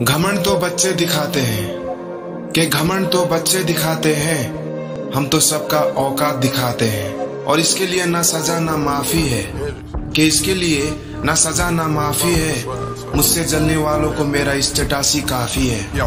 घमंड तो बच्चे दिखाते हैं, हम तो सबका औकात दिखाते हैं। और इसके लिए ना सजा ना माफी है, कि इसके लिए ना सजा ना माफी है, मुझसे जलने वालों को मेरा स्टेटस ही काफी है।